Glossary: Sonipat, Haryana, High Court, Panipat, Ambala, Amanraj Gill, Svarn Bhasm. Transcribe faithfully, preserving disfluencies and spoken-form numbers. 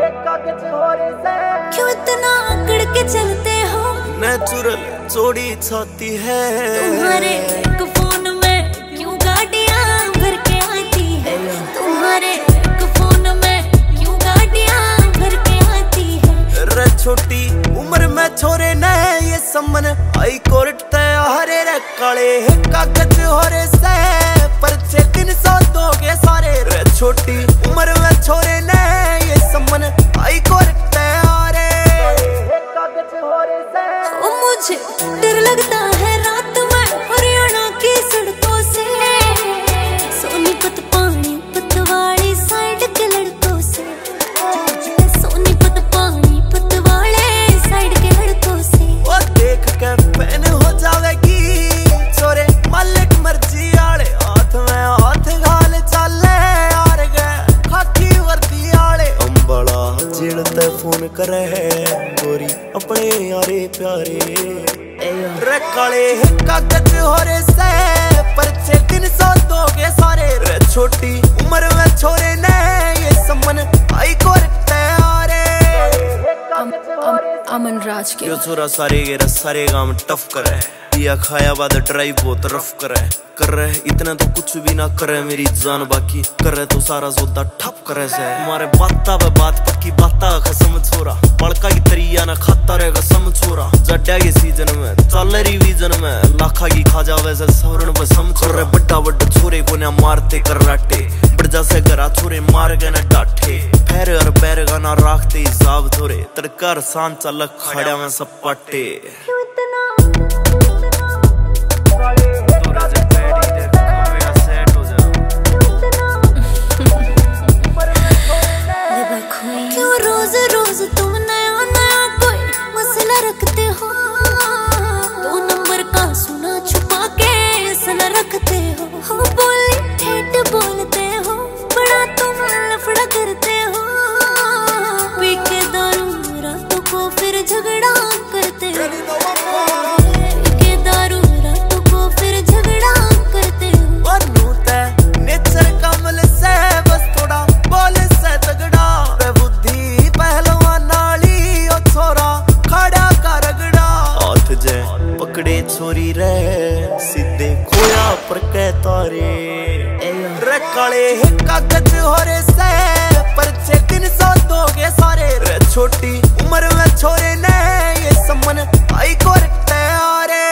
क्यों इतना अकड़ के चलते हो? नेचुरल चोरी छाती है तुम्हारे एक फोन में क्यों गाड़ियाँ भर के आती है? तुम्हारे एक फोन में क्यों गाड़ियाँ भर के आती है? रे छोटी उम्र में छोरे न ये समन हाई कोर्ट ते हरे रे काले कागज हो रे से परचे तीन सौ दोगे सारे। रे छोटी उम्र में छोरे न ये समन हाई कोर्ट ते हरे कागज हो रे से। ओ मुझे डर लगता है रात में हरियाणा की सड़कों से, सोनीपत पानीपत वाली साइड के लड़कों से, सोनीपत पानीपत वाले साइड के लड़कों से। वो देख के पहन हो जावेगी छोरे मालिक मर्जी आले हाथ में हाथ घाल चाले यार गए खाकी वर्दी आले। अंबाला जिल ते फोन करे गोरी अपने यारे प्यारे। रे काले कागज हो रे से परचे तीन सौ दोगे सारे। रे छोटी उम्र में छोरे ने ये समन आई को रखते यारे अमनराज गिल। छोरा सारे गेरा सारे काम टफ करे या खाया बाद ड्राइव बहुत रफ करे कर रहे इतना तो कुछ भी ना करे मेरी जान बाकी कर रहे तो सारा जोदा ठप करे से। मारे बाता पे बात पक्की बाता कसम छोरा बड़का की तरिया ना खाता रहे कसम छोरा जड्डा के सीजन में चल रिवीजन में लाखा की खा जावे से सवरण बसम छोरे बड़ा बड़ा छोरे को ना मारते कराटे बड़जा से करा छोरे मार गए ना डाठे पैर और पैर गाना राखते हिसाब छोरे तरकार सान चालक खड़ा में सब पाटे। छोरी रे सीधे खोया पर के तारे रे काले कागज हो रे से परचे तीन सौ दोगे सारे। रे छोटी उम्र में छोरे ने ये समन आई को रखते यारे।